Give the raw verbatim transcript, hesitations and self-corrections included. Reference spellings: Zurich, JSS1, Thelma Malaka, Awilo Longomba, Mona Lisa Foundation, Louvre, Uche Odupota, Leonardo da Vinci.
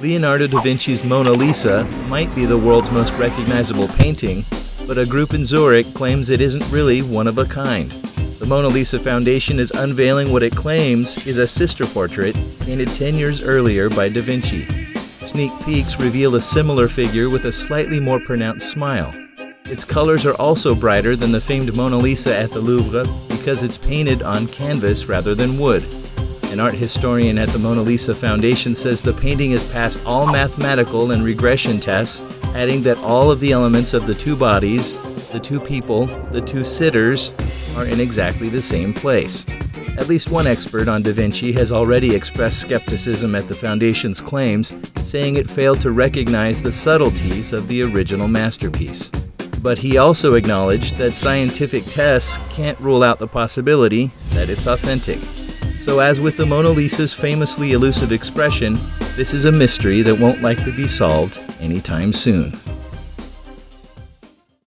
Leonardo da Vinci's Mona Lisa might be the world's most recognizable painting, but a group in Zurich claims it isn't really one of a kind. The Mona Lisa Foundation is unveiling what it claims is a sister portrait painted ten years earlier by da Vinci. Sneak peeks reveal a similar figure with a slightly more pronounced smile. Its colors are also brighter than the famed Mona Lisa at the Louvre because it's painted on canvas rather than wood. An art historian at the Mona Lisa Foundation says the painting has passed all mathematical and regression tests, adding that all of the elements of the two bodies, the two people, the two sitters, are in exactly the same place. At least one expert on da Vinci has already expressed skepticism at the Foundation's claims, saying it failed to recognize the subtleties of the original masterpiece. But he also acknowledged that scientific tests can't rule out the possibility that it's authentic. So as with the Mona Lisa's famously elusive expression, this is a mystery that won't likely be solved anytime soon.